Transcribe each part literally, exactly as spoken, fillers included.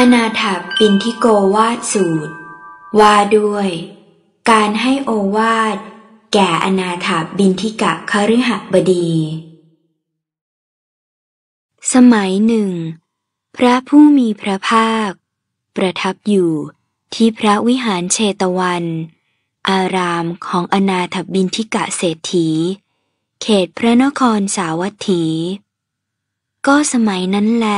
อนาถปิณฑิโกวาทสูตรว่าด้วยการให้โอวาทแก่อนาถบิณฑิกะคฤหบดีสมัยหนึ่งพระผู้มีพระภาคประทับอยู่ที่พระวิหารเชตวันอารามของอนาถบิณฑิกะเศรษฐีเขตพระนครสาวัตถีก็สมัยนั้นแล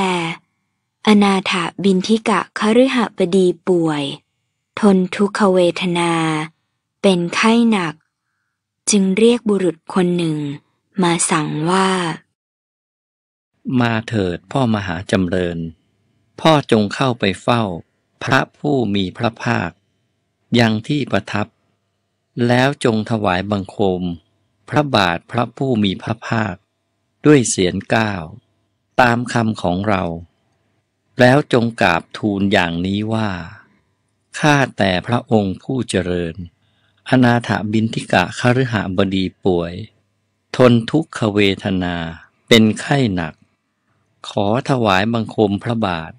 อนาถบิณฑิกะคฤหบดีป่วยทนทุกขเวทนาเป็นไข้หนักจึงเรียกบุรุษคนหนึ่งมาสั่งว่ามาเถิดพ่อมหาจำเริญพ่อจงเข้าไปเฝ้าพระผู้มีพระภาคยังที่ประทับแล้วจงถวายบังคมพระบาทพระผู้มีพระภาคด้วยเสียรเก้าตามคำของเราแล้วจงกราบทูลอย่างนี้ว่าข้าแต่พระองค์ผู้เจริญอนาถบิณฑิกะคฤหบดีป่วยทนทุกขเวทนาเป็นไข้หนักขอถวายบังคมพระบาท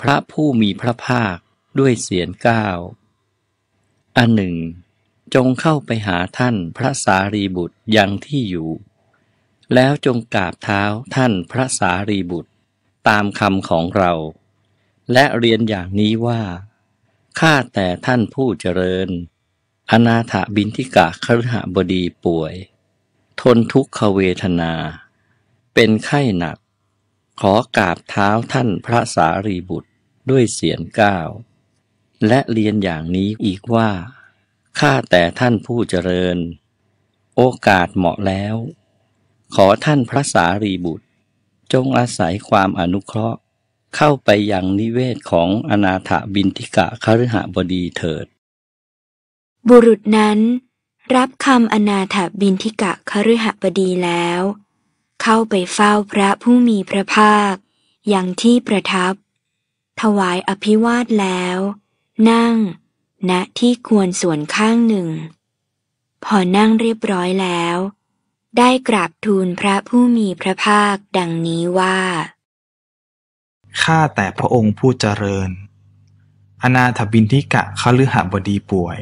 พระผู้มีพระภาคด้วยเสียรเก้าอันหนึ่งจงเข้าไปหาท่านพระสารีบุตรยังที่อยู่แล้วจงกราบเท้าท่านพระสารีบุตรตามคำของเราและเรียนอย่างนี้ว่าข้าแต่ท่านผู้เจริญอนาถบิณฑิกะคฤหบดีป่วยทนทุกขเวทนาเป็นไข้หนักขอกราบเท้าท่านพระสารีบุตรด้วยเสียรเก้าและเรียนอย่างนี้อีกว่าข้าแต่ท่านผู้เจริญโอกาสเหมาะแล้วขอท่านพระสารีบุตรจงอาศัยความอนุเคราะห์เข้าไปยังนิเวศของอนาถบิณฑิกะคฤหบดีเถิดบุรุษนั้นรับคำอนาถบิณฑิกะคฤหบดีแล้วเข้าไปเฝ้าพระผู้มีพระภาคยังที่ประทับถวายอภิวาทแล้วนั่งณที่ควรส่วนข้างหนึ่งพอนั่งเรียบร้อยแล้วได้กราบทูลพระผู้มีพระภาคดังนี้ว่าข้าแต่พระองค์ผู้เจริญอนาถบิณฑิกะคฤหบดีป่วย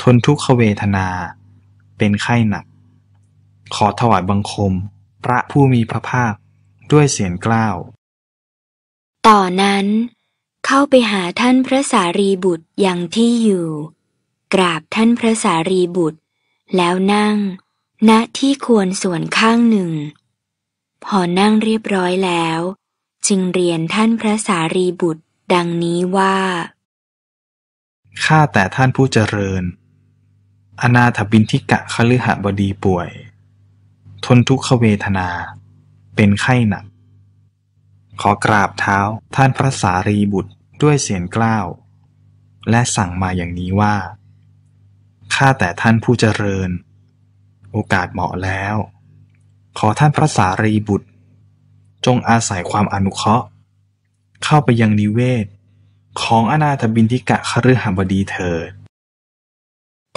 ทนทุกขเวทนาเป็นไข้หนักขอถวายบังคมพระผู้มีพระภาคด้วยเสียรเกล้าต่อนั้นเข้าไปหาท่านพระสารีบุตรยังที่อยู่กราบท่านพระสารีบุตรแล้วนั่งณที่ควรส่วนข้างหนึ่งพอนั่งเรียบร้อยแล้วจึงเรียนท่านพระสารีบุตรดังนี้ว่าข้าแต่ท่านผู้เจริญอนาถบิณฑิกะคฤหบดีป่วยทนทุกขเวทนาเป็นไข้หนักขอกราบเท้าท่านพระสารีบุตรด้วยเสียรเกล้าและสั่งมาอย่างนี้ว่าข้าแต่ท่านผู้เจริญโอกาสเหมาะแล้วขอท่านพระสารีบุตรจงอาศัยความอนุเคราะห์เข้าไปยังนิเวศของอนาถบิณฑิกะคฤหบดีเถิด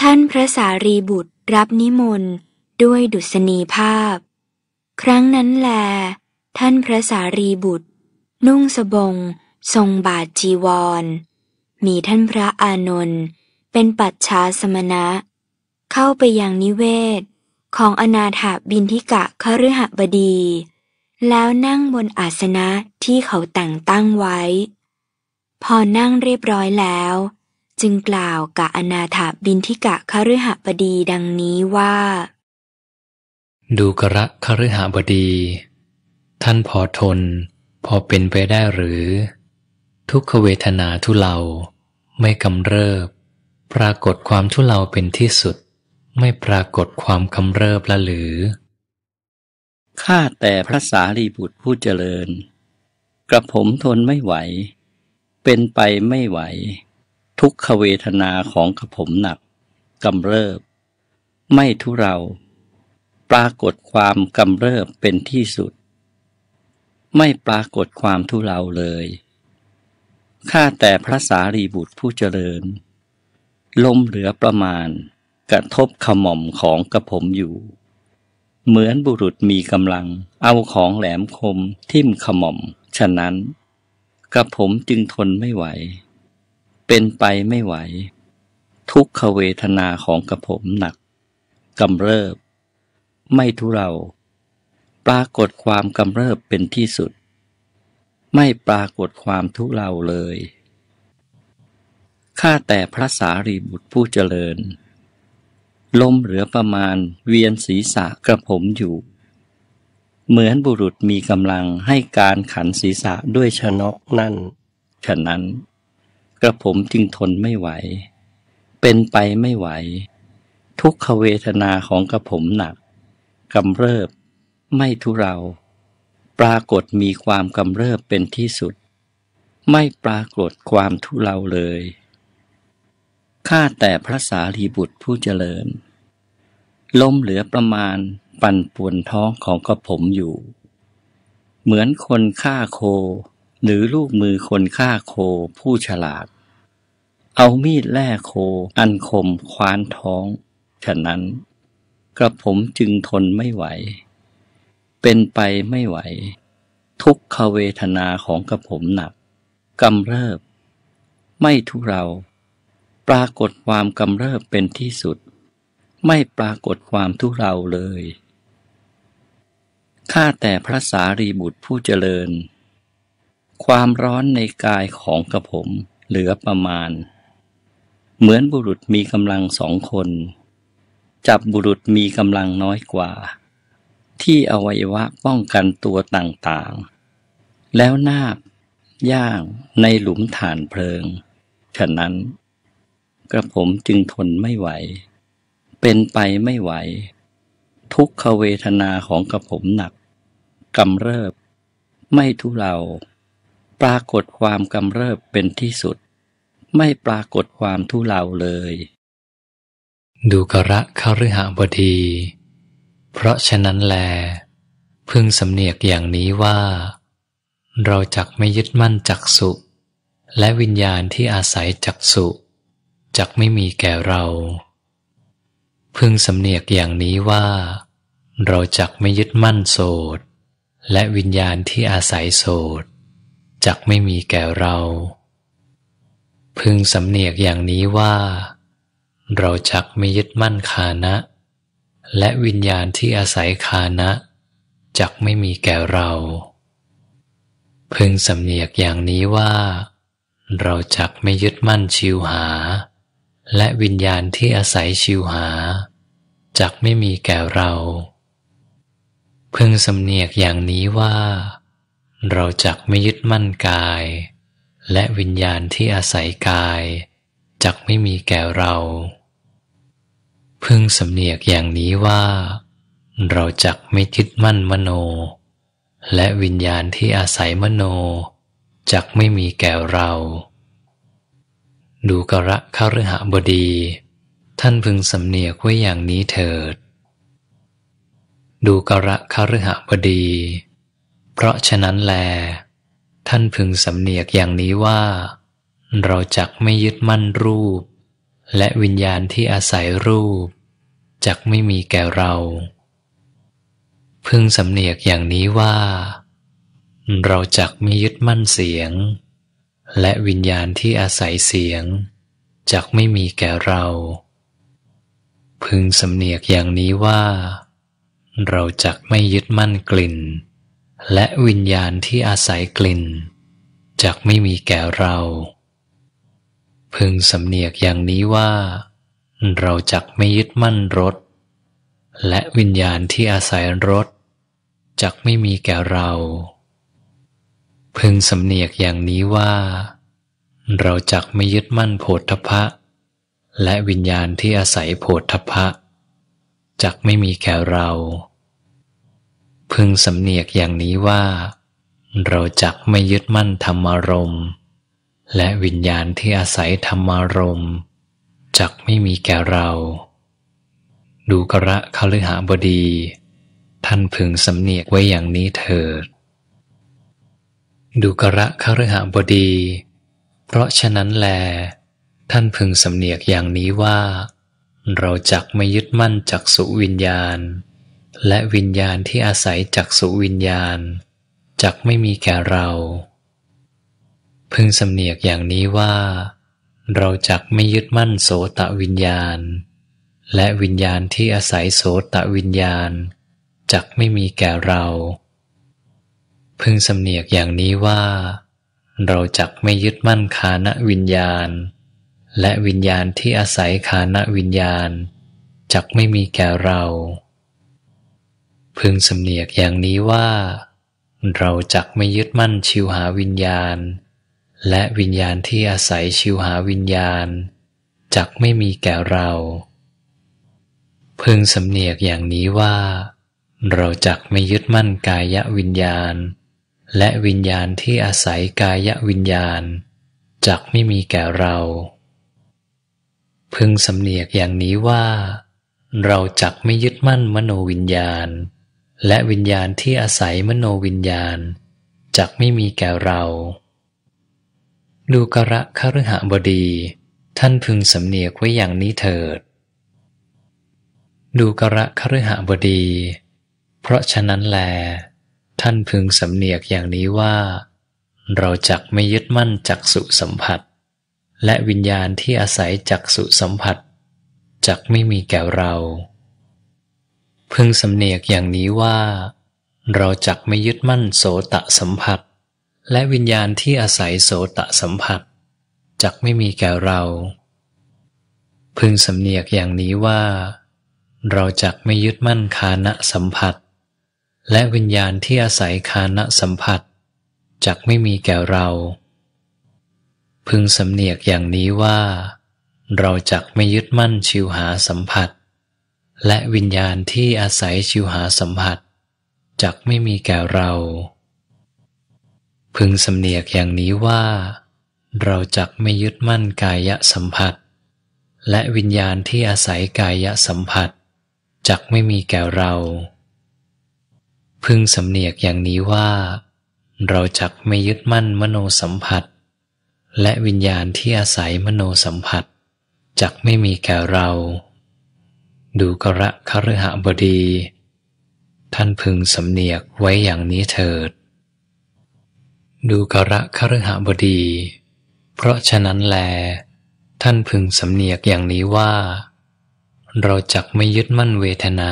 ท่านพระสารีบุตรรับนิมนต์ด้วยดุษณีภาพครั้งนั้นแลท่านพระสารีบุตรนุ่งสบงทรงบาทจีวรมีท่านพระอานนท์เป็นปัจฉาสมณะเข้าไปยังนิเวศของอนาถบิณฑิกะคฤหบดีแล้วนั่งบนอาสนะที่เขาแต่งตั้งไว้พอนั่งเรียบร้อยแล้วจึงกล่าวกับอนาถบิณฑิกะคฤหบดีดังนี้ว่าดูกระคฤหบดีท่านพอทนพอเป็นไปได้หรือทุกขเวทนาทุเลาไม่กำเริบปรากฏความทุเลาเป็นที่สุดไม่ปรากฏความกำเริบละหรือข้าแต่พระสารีบุตรผู้เจริญกระผมทนไม่ไหวเป็นไปไม่ไหวทุกขเวทนาของกระผมหนักกำเริบไม่ทุเราปรากฏความกำเริบเป็นที่สุดไม่ปรากฏความทุเราเลยข้าแต่พระสารีบุตรผู้เจริญลมเหลือประมาณกระทบขม่อมของกระผมอยู่เหมือนบุรุษมีกำลังเอาของแหลมคมทิ่มขม่อมฉะนั้น กับผมจึงทนไม่ไหวเป็นไปไม่ไหวทุกขเวทนาของกับผมหนักกำเริบไม่ทุเลาปรากฏความกำเริบเป็นที่สุดไม่ปรากฏความทุเลาเลยข้าแต่พระสารีบุตรผู้เจริญลมเหลือประมาณเวียนศีรษะกระผมอยู่เหมือนบุรุษมีกำลังให้การขันศีรษะด้วยชนกนั่นฉะนั้นกระผมจึงทนไม่ไหวเป็นไปไม่ไหวทุกขเวทนาของกระผมหนักกำเริบไม่ทุเราปรากฏมีความกำเริบเป็นที่สุดไม่ปรากฏความทุเราเลยข้าแต่พระสารีบุตรผู้เจริญลมเหลือประมาณปั่นป่วนท้องของกระผมอยู่เหมือนคนฆ่าโคหรือลูกมือคนฆ่าโคผู้ฉลาดเอามีดแล่โคอันคมคว้านท้องฉะนั้นกระผมจึงทนไม่ไหวเป็นไปไม่ไหวทุกขเวทนาของกระผมหนักกำเริบไม่ทุเราปรากฏความกำเริบเป็นที่สุดไม่ปรากฏความทุเราเลยข้าแต่พระสารีบุตรผู้เจริญความร้อนในกายของกระผมเหลือประมาณเหมือนบุรุษมีกำลังสองคนจับบุรุษมีกำลังน้อยกว่าที่อวัยวะป้องกันตัวต่างๆแล้วนาบย่างในหลุมถ่านเพลิงฉะนั้นกระผมจึงทนไม่ไหวเป็นไปไม่ไหวทุกขเวทนาของกระผมหนักกำเริบไม่ทุเลาปรากฏความกำเริบเป็นที่สุดไม่ปรากฏความทุเลาเลยดูกระคฤหบดีเพราะฉะนั้นแลพึงสำเนียกอย่างนี้ว่าเราจักไม่ยึดมั่นจักสุและวิญญาณที่อาศัยจักสุจักไม่มีแก่เราพึงสำเนียกอย่างนี้ว่าเราจักไม่ยึดมั่นโสตและวิญญาณที่อาศัยโสตจักไม่มีแก่เราพึงสำเนียกอย่างนี้ว่าเราจักไม่ยึดมั่นฆานะและวิญญาณที่อาศัยฆานะจักไม่มีแก่เราพึงสำเนียกอย่างนี้ว่าเราจักไม่ยึดมั่นชิวหาและวิญญาณที่อาศัยชิวหาจักไม่มีแก่เราพึงสำเนียกอย่างนี้ว่าเราจักไม่ยึดมั่นกายและวิญญาณที่อาศัยกายจักไม่มีแก่เราพึงสำเนียกอย่างนี้ว่าเราจักไม่ยึดมั่นมโนและวิญญาณที่อาศัยมโนจักไม่มีแก่เราดูกระคฤหบดีท่านพึงสำเนียกไว้อย่างนี้เถิดดูกระคฤหบดีเพราะฉะนั้นแลท่านพึงสำเนียกอย่างนี้ว่าเราจักไม่ยึดมั่นรูปและวิญญาณที่อาศัยรูปจักไม่มีแก่เราพึงสำเนียกอย่างนี้ว่าเราจักไม่ยึดมั่นเสียงและวิญญาณที่อาศัยเสียงจักไม่มีแก่เราพึงสำเนียกอย่างนี้ว่าเราจักไม่ยึดมั่นกลิ่นและวิญญาณที่อาศัยกลิ่นจักไม่มีแก่เราพึงสำเนียกอย่างนี้ว่าเราจักไม่ยึดมั่นรสและวิญญาณที่อาศัยรสจักไม่มีแก่เราพึงสำเนียกอย่างนี้ว่าเราจักไม่ยึดมั่นโผฏฐัพพะและวิญญาณที่อาศัยโผฏฐัพพะจักไม่มีแก่เราพึงสำเนียกอย่างนี้ว่าเราจักไม่ยึดมั่นธรรมารมณ์และวิญญาณที่อาศัยธรรมารมณ์จักไม่มีแก่เราดูกระคฤหบดีท่านพึงสำเนียกไว้อย่างนี้เถิดดูกระคฤหบดีเพราะฉะนั้นแลท่านพึงสำเนียกอย่างนี้ว่าเราจักไม่ยึดมั่นจักษุวิญญาณและวิญญาณที่อาศัยจักษุวิญญาณจักไม่มีแก่เรา พึงสำเนียกอย่างนี้ว่าเราจักไม่ยึดมั่นโสตวิญญาณและวิญญาณที่อาศัยโสตวิญญาณจักไม่มีแก่เราพึงสำเนียกอย่างนี้ว่าเราจักไม่ยึดมั่นคานวิญญาณและวิญญาณที่อาศัยคานวิญญาณจักไม่มีแก่เราพึงสำเนียกอย่างนี้ว่าเราจักไม่ยึดมั่นชิวหาวิญญาณและวิญญาณที่อาศัยชิวหาวิญญาณจักไม่มีแก่เราพึงสำเนียกอย่างนี้ว่าเราจักไม่ยึดมั่นกายวิญญาณและวิญญาณที่อาศัยกายวิญญาณจักไม่มีแก่เราพึงสำเนียกอย่างนี้ว่าเราจักไม่ยึดมั่นมโนวิญญาณและวิญญาณที่อาศัยมโนวิญญาณจักไม่มีแก่เราดูกระคฤหบดีท่านพึงสำเนียกไว้อย่างนี้เถิดดูกระคฤหบดีเพราะฉะนั้นแลท่านพึงสำเนียกอย่างนี้ว่าเราจักไม่ยึดมั่นจักษุสัมผัสและวิญญาณที่อาศัยจักษุสัมผัสจักไม่มีแก่เราพึงสำเนียกอย่างนี้ว่าเราจักไม่ยึดมั่นโสตสัมผัสและวิญญาณที่อาศัยโสตสัมผัสจักไม่มีแก่เราพึงสำเนียกอย่างนี้ว่าเราจักไม่ยึดมั่นคานสัมผัสและวิญญาณที่อาศัยคานสัมผัสจักไม่มีแก่เราพึงสำเนียกอย่างนี้ว่าเราจักไม่ยึดมั่นชิวหาสัมผัสและวิญญาณที่อาศัยชิวหาสัมผัสจักไม่มีแก่เราพึงสำเนียกอย่างนี้ว่าเราจักไม่ยึดมั่นกายสัมผัสและวิญญาณที่อาศัยกายสัมผัสจักไม่มีแก่เราพึงสำเนียกอย่างนี้ว่าเราจักไม่ยึดมั่นมโนสัมผัสและวิญญาณที่อาศัยมโนสัมผัสจักไม่มีแก่เราดูกระคฤหบดีท่านพึงสำเนียกไว้อย่างนี้เถิดดูกระคฤหบดีเพราะฉะนั้นแลท่านพึงสำเนียกอย่างนี้ว่าเราจักไม่ยึดมั่นเวทนา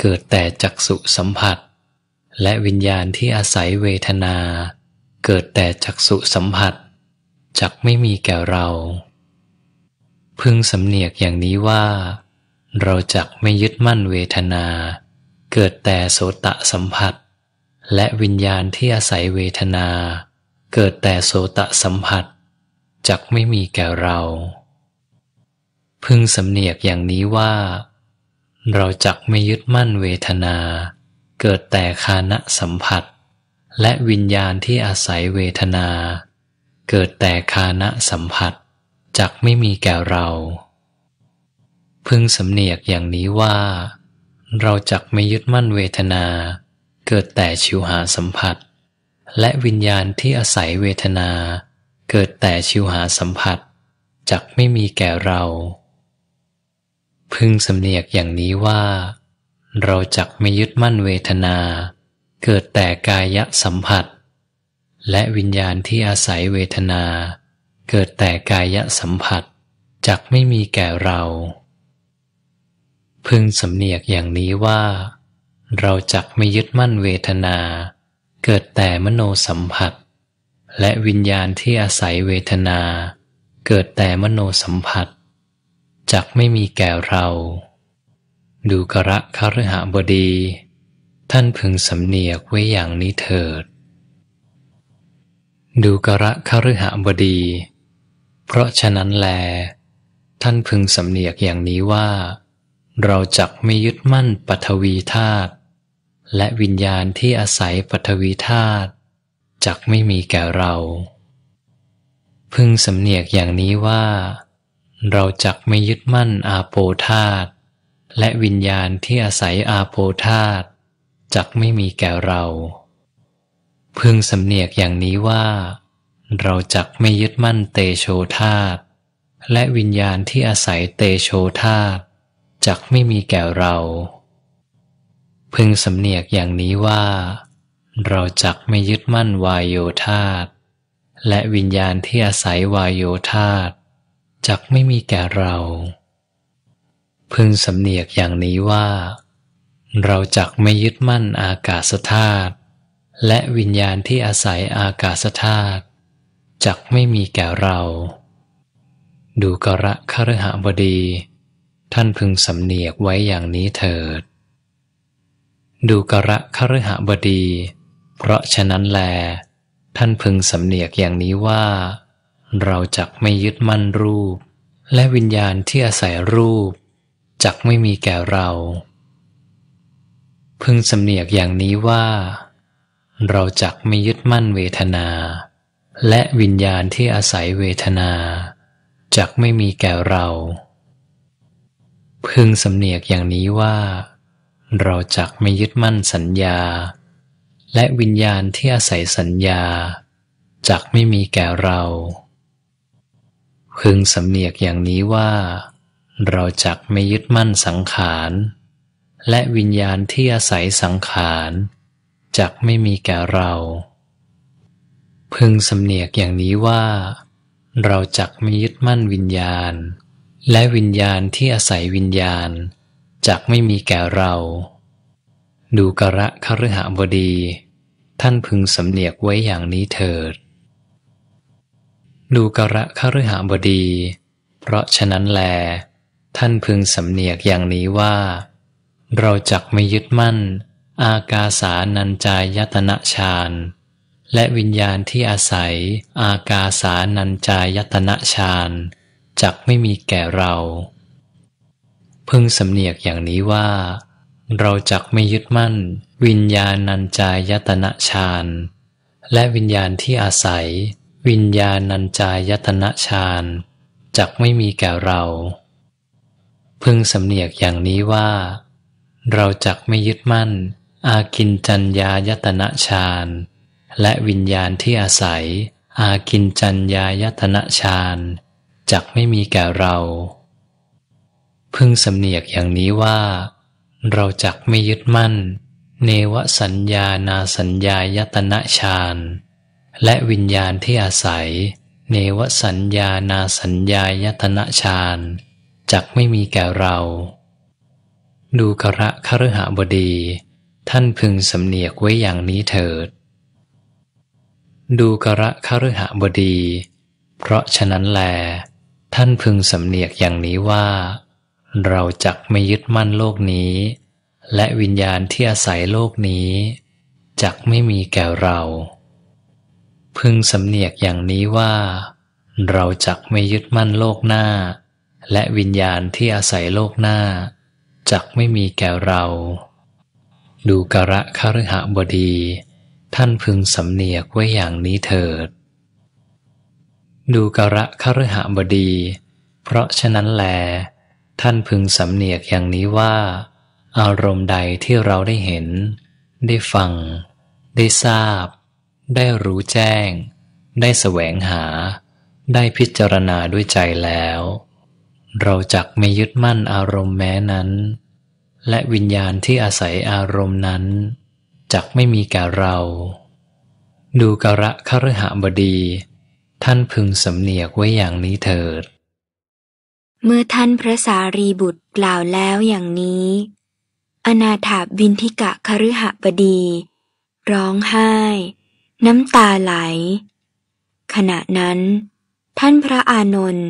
เกิดแต่จักษุสัมผัสและวิญญาณที่อาศัยเวทนาเกิดแต่จักษุสัมผัสจักไม่มีแก่เราพึงสำเนียกอย่างนี้ว่าเราจักไม่ยึดมั่นเวทนาเกิดแต่โสตสัมผัสและวิญญาณที่อาศัยเวทนาเกิดแต่โสตสัมผัสจักไม่มีแก่เราพึงสำเนียกอย่างนี้ว่าเราจักไม่ยึดมั่นเวทนาเกิดแต่คานสัมผัสและวิญญาณที่อาศัยเวทนาเกิดแต่คานสัมผัสจักไม่มีแก่เราพึงสำเนียกอย่างนี้ว่าเราจักไม่ยึดมั่นเวทนาเกิดแต่ชิวหาสัมผัสและวิญญาณที่อาศัยเวทนาเกิดแต่ชิวหาสัมผัสจักไม่มีแก่เราพึงสำเนียกอย่างนี้ว่าเราจักไม่ยึดมั่นเวทนาเกิดแต่กายสัมผัสและวิญญาณที่อาศัยเวทนาเกิดแต่กายสัมผัสจักไม่มีแก่เราพึงสำเนียกอย่างนี้ว่าเราจักไม่ยึดมั่นเวทนาเกิดแต่มโนสัมผัสและวิญญาณที่อาศัยเวทนาเกิดแต่มโนสัมผัสจักไม่มีแก่เราดูกระคฤหบดีท่านพึงสำเนียกไว้อย่างนี้เถิดดูกระคฤหบดีเพราะฉะนั้นแลท่านพึงสำเนียกอย่างนี้ว่าเราจักไม่ยึดมั่นปฐวีธาตุและวิญญาณที่อาศัยปฐวีธาตุจักไม่มีแก่เราพึงสำเนียกอย่างนี้ว่าเราจักไม่ยึดมั่นอาโปธาตุและวิญญาณที่อาศัยอาโปธาตุจักไม่มีแก่เราพึงสำเนียกอย่างนี้ว่าเราจักไม่ยึดมั่นเตโชธาตุและวิญญาณที่อาศัยเตโชธาตุจักไม่มีแก่เราพึงสำเนียกอย่างนี้ว่าเราจักไม่ยึดมั่นวายโยธาตุ และวิญญาณที่อาศัยวายโยธาตุจักไม่มีแก่เราพึงสำเนียกอย่างนี้ว่าเราจักไม่ยึดมั่นอากาศธาตุและวิญญาณที่อาศัยอากาศธาตุจักไม่มีแก่เราดูกระคฤหบดีท่านพึงสำเนียกไว้อย่างนี้เถิดดูกระคฤหบดีเพราะฉะนั้นแลท่านพึงสำเนียกอย่างนี้ว่าเราจักไม่ยึดมั่นรูปและวิญญาณที่อาศัยรูปจักไม่มีแก่เราพึงสำเนียกอย่างนี้ว่าเราจักไม่ยึดมั่นเวทนาและวิญญาณที่อาศัยเวทนาจักไม่มีแก่เราพึงสำเนียกอย่างนี้ว่าเราจักไม่ยึดมั่นสัญญาและวิญญาณที่อาศัยสัญญาจักไม่มีแก่เราพึงสำเนียกอย่างนี้ว่าเราจักไม่ยึดมั่นสังขารและวิญญาณที่อาศัยสังขารจักไม่มีแก่เราพึงสำเนียกอย่างนี้ว่าเราจักไม่ยึดมั่นวิญญาณและวิญญาณที่อาศัยวิญญาณจักไม่มีแก่เราดูกระคฤหบดีท่านพึงสำเนียกไว้อย่างนี้เถิดดูกระคฤหบดีเพราะฉะนั้นแลท่านพึงสำเนียกอย่างนี้ว่าเราจักไม่ยึดมั่นอากาสานัญจายตนะฌานและวิญญาณที่อาศัยอากาสานัญจายตนะฌานจักไม่มีแก่เราพึงสำเนียกอย่างนี้ว่าเราจักไม่ยึดมั่นวิญญาณัญจายตนะฌานและวิญญาณที่อาศัยวิญญาณัญจายตนะฌานจักไม่มีแก่เราพึงสำเนียกอย่างนี้ว่าเราจักไม่ยึดมั่นอากินจัญญายตนะฌานและวิญญาณที่อาศัยอากินจัญญายตนะฌานจักไม่มีแก่เราพึงสำเนียกอย่างนี้ว่าเราจักไม่ยึดมั่นเนวสัญญานาสัญญายตนะฌานและวิญญาณที่อาศัยเนวสัญญานาสัญญายตนะฌานจักไม่มีแก่เราดูกระคฤหบดีท่านพึงสำเนียกไว้อย่างนี้เถิดดูกระคฤหบดีเพราะฉะนั้นแลท่านพึงสำเนียกอย่างนี้ว่าเราจักไม่ยึดมั่นโลกนี้และวิญญาณที่อาศัยโลกนี้จักไม่มีแก่เราพึงสำเนียกอย่างนี้ว่าเราจักไม่ยึดมั่นโลกหน้าและวิญญาณที่อาศัยโลกหน้าจักไม่มีแก่เราดูกระคฤหบดีท่านพึงสำเนียกไว้อย่างนี้เถิดดูกระคฤหบดีเพราะฉะนั้นแลท่านพึงสำเนียกอย่างนี้ว่าอารมณ์ใดที่เราได้เห็นได้ฟังได้ทราบได้รู้แจ้งได้แสวงหาได้พิจารณาด้วยใจแล้วเราจักไม่ยึดมั่นอารมณ์แม้นั้นและวิญญาณที่อาศัยอารมณ์นั้นจักไม่มีแก่เราดูกระคฤหบดีท่านพึงสำเนียกไว้อย่างนี้เถิดเมื่อท่านพระสารีบุตรกล่าวแล้วอย่างนี้อนาถปิณฑิกะคฤหบดีร้องไห้น้ำตาไหลขณะนั้นท่านพระอานนท์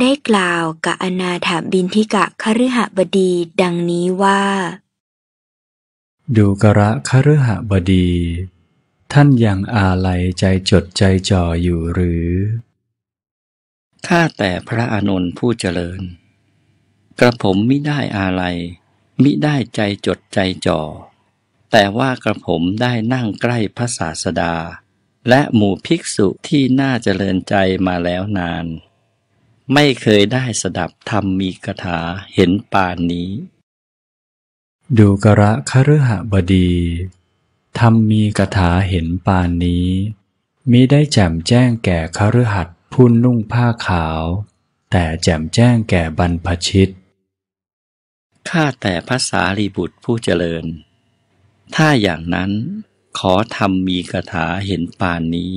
ได้กล่าวกับอนาถปิณฑิกะคฤหบดีดังนี้ว่าดูกระคฤหบดีท่านยังอาลัยใจจดใจจ่ออยู่หรือข้าแต่พระอานนท์ผู้เจริญกระผมมิได้อาลัยมิได้ใจจดใจจ่อแต่ว่ากระผมได้นั่งใกล้พระศาสดาและหมู่ภิกษุที่น่าเจริญใจมาแล้วนานไม่เคยได้สดับธรรมมีคาถาเห็นปานนี้ดูกระคฤหบดีธรรมมีคาถาเห็นปานนี้มิได้แจ่มแจ้งแก่คฤหัสถ์ผู้นุ่งผ้าขาวแต่แจ่มแจ้งแก่บรรพชิตข้าแต่พระสารีบุตรผู้เจริญถ้าอย่างนั้นขอธรรมมีคาถาเห็นปานนี้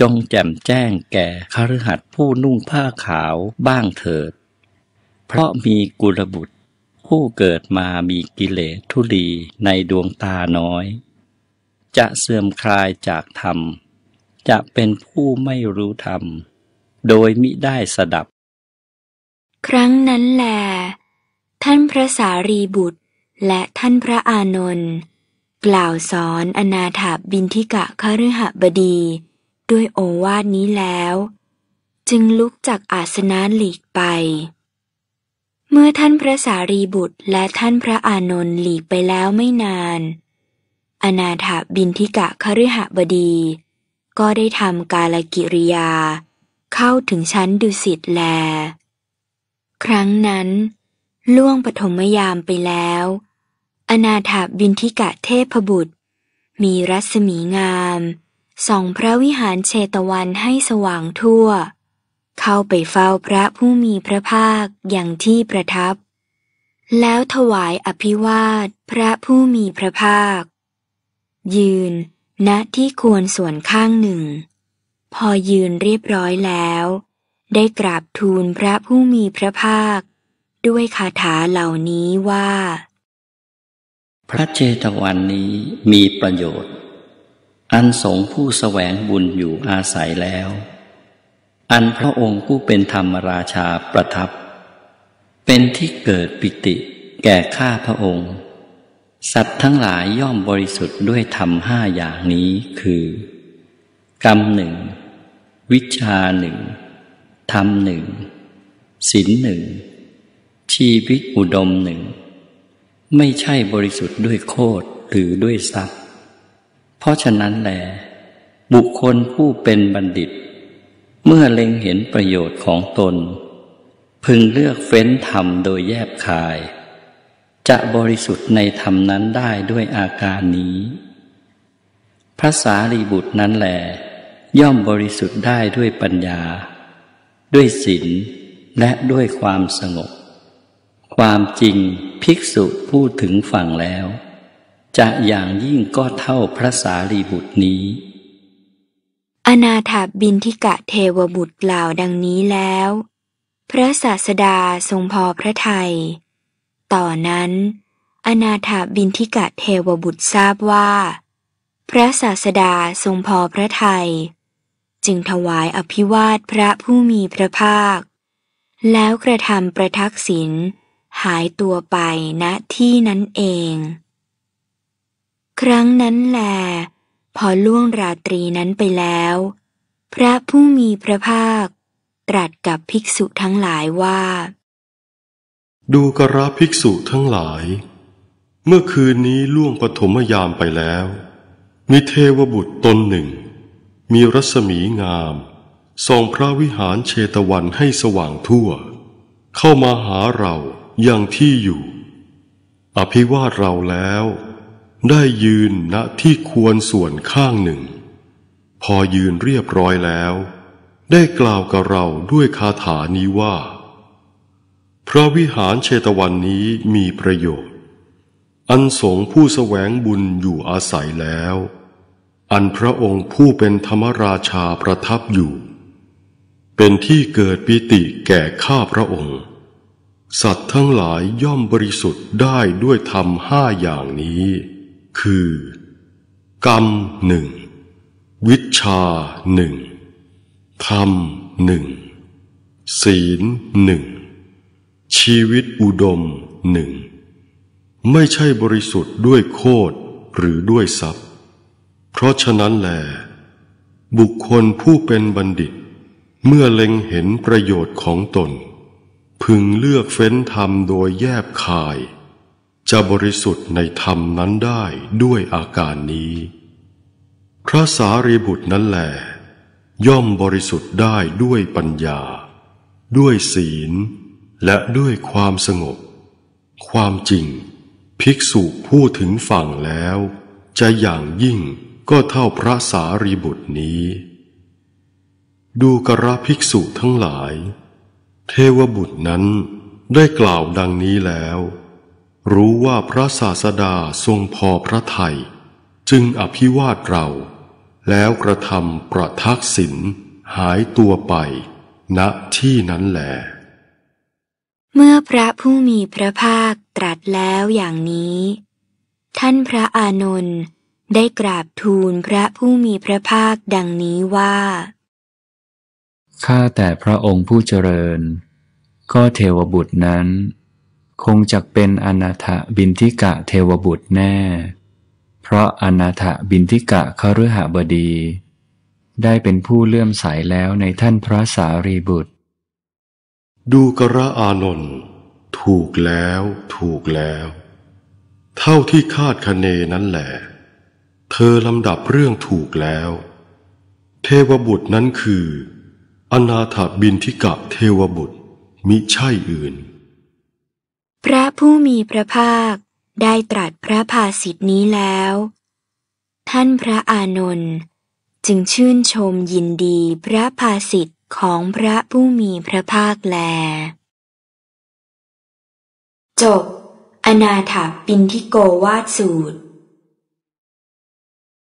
จงแจ่มแจ้งแก่คฤหัสถ์ผู้นุ่งผ้าขาวบ้างเถิดเพราะมีกุลบุตรผู้เกิดมามีกิเลสทุลีในดวงตาน้อยจะเสื่อมคลายจากธรรมจะเป็นผู้ไม่รู้ธรรมโดยมิได้สดับครั้งนั้นแลท่านพระสารีบุตรและท่านพระอานนท์กล่าวสอนอนาถปิณฑิกะคฤหบดีด้วยโอวาทนี้แล้วจึงลุกจากอาสนะหลีกไปเมื่อท่านพระสารีบุตรและท่านพระอานนท์หลีกไปแล้วไม่นานอนาถปิณฑิกะคฤหบดีก็ได้ทำกาลกิริยาเข้าถึงชั้นดุสิตแลครั้งนั้นล่วงปฐมยามไปแล้วอนาถปิณฑิกะเทพบุตรมีรัศมีงามส่องพระวิหารเชตวันให้สว่างทั่วเข้าไปเฝ้าพระผู้มีพระภาคอย่างที่ประทับแล้วถวายอภิวาทพระผู้มีพระภาคยืนณที่ควรส่วนข้างหนึ่งพอยืนเรียบร้อยแล้วได้กราบทูลพระผู้มีพระภาคด้วยคาถาเหล่านี้ว่าพระเจตวันนี้มีประโยชน์อันสงฆ์ผู้แสวงบุญอยู่อาศัยแล้วอันพระองค์ผู้เป็นธรรมราชาประทับเป็นที่เกิดปิติแก่ข้าพระองค์สัตว์ทั้งหลายย่อมบริสุทธิ์ด้วยธรรมห้าอย่างนี้คือกรรมหนึ่งวิชาหนึ่งธรรมหนึ่งศีลหนึ่งชีวิตอุดมหนึ่งไม่ใช่บริสุทธิ์ด้วยโคตรหรือด้วยทรัพย์เพราะฉะนั้นแลบุคคลผู้เป็นบัณฑิตเมื่อเล็งเห็นประโยชน์ของตนพึงเลือกเฟ้นธรรมโดยแยบคายจะบริสุทธิ์ในธรรมนั้นได้ด้วยอาการนี้พระสารีบุตรนั้นแลย่อมบริสุทธิ์ได้ด้วยปัญญาด้วยศีลและด้วยความสงบความจริงภิกษุผู้ถึงฝั่งแล้วจะอย่างยิ่งก็เท่าพระสารีบุตรนี้อนาถปิณฑิกะเทวบุตรกล่าวดังนี้แล้วพระศาสดาทรงพอพระทัยต่อนั้นอนาถปิณฑิกะเทวบุตรทราบว่าพระศาสดาทรงพอพระทัยจึงถวายอภิวาทพระผู้มีพระภาคแล้วกระทำประทักษิณหายตัวไปณที่นั้นเองครั้งนั้นแลพอล่วงราตรีนั้นไปแล้วพระผู้มีพระภาคตรัสกับภิกษุทั้งหลายว่าดูกระภิกษุทั้งหลายเมื่อคืนนี้ล่วงปฐมยามไปแล้วมีเทวบุตรตนหนึ่งมีรัศมีงามส่องพระวิหารเชตวันให้สว่างทั่วเข้ามาหาเราอย่างที่อยู่อภิวาทเราแล้วได้ยืนณที่ควรส่วนข้างหนึ่งพอยืนเรียบร้อยแล้วได้กล่าวกับเราด้วยคาถานี้ว่าพระวิหารเชตวันนี้มีประโยชน์อันสงฆ์ผู้แสวงบุญอยู่อาศัยแล้วอันพระองค์ผู้เป็นธรรมราชาประทับอยู่เป็นที่เกิดปิติแก่ข้าพระองค์สัตว์ทั้งหลายย่อมบริสุทธิ์ได้ด้วยธรรมห้าอย่างนี้คือกรรมหนึ่งวิชาหนึ่งธรรมหนึ่งศีลหนึ่งชีวิตอุดมหนึ่งไม่ใช่บริสุทธิ์ด้วยโคตรหรือด้วยทรัพย์เพราะฉะนั้นแลบุคคลผู้เป็นบัณฑิตเมื่อเล็งเห็นประโยชน์ของตนพึงเลือกเฟ้นธรรมโดยแยบคายจะบริสุทธิ์ในธรรมนั้นได้ด้วยอาการนี้พระสารีบุตรนั้นแลย่อมบริสุทธิ์ได้ด้วยปัญญาด้วยศีลและด้วยความสงบความจริงภิกษุผู้ถึงฝั่งแล้วจะอย่างยิ่งก็เท่าพระสารีบุตรนี้ดูกระภิกษุทั้งหลายเทวบุตรนั้นได้กล่าวดังนี้แล้วรู้ว่าพระศาสดาทรงพอพระทัยจึงอภิวาทเรา แล้วกระทำประทักษิณหายตัวไปณที่นั้นแลเมื่อพระผู้มีพระภาคตรัสแล้วอย่างนี้ท่านพระอานนท์ได้กราบทูลพระผู้มีพระภาคดังนี้ว่าข้าแต่พระองค์ผู้เจริญก็เทวบุตรนั้นคงจักเป็นอนาถปิณฑิกะเทวบุตรแน่เพราะอนาถปิณฑิกะคฤหบดีได้เป็นผู้เลื่อมใสแล้วในท่านพระสารีบุตรดูกระอานนท์ถูกแล้วถูกแล้วเท่าที่คาดคะเนนั้นแหละเธอลำดับเรื่องถูกแล้วเทวบุตรนั้นคืออนาถปิณฑิกะเทวบุตรมิใช่อื่นพระผู้มีพระภาคได้ตรัสพระภาษิตนี้แล้วท่านพระอานนท์จึงชื่นชมยินดีพระภาษิตของพระผู้มีพระภาคแลจบอนาถปิณฑิโกวาทสูตร